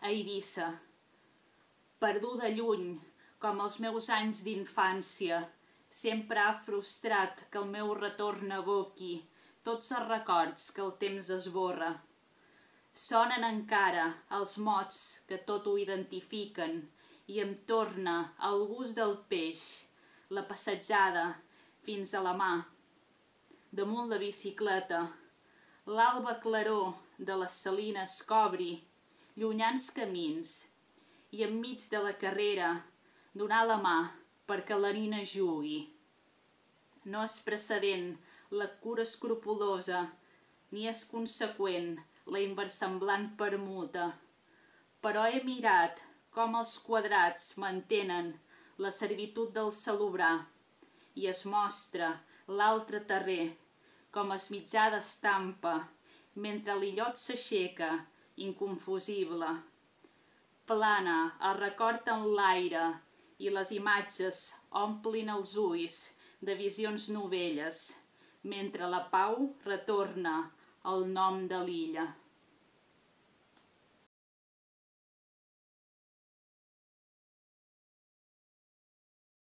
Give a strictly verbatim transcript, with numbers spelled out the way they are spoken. a Eivissa, perduda lluny, com els meus anys d'infància, sempre ha frustrat que el meu retorn evoqui tots els records que el temps esborra. Sonen encara els mots que tot ho identifiquen i em torna el gust del peix, la passejada fins a la mà, damunt la bicicleta, l'alba claror de les salines cobri llunyans camins i enmig de la carrera donar la mà perquè la nina jugui. No és precedent la cura escrupulosa ni és conseqüent la inversemblant permuta, però he mirat com els quadrats mantenen la servitud del celebrar i es mostra l'altre terrer com es mitjà d'estampa mentre l'illot s'aixeca inconfusible. Plana el record en l'aire i les imatges omplin els ulls de visions novelles mentre la pau retorna al nom de l'illa.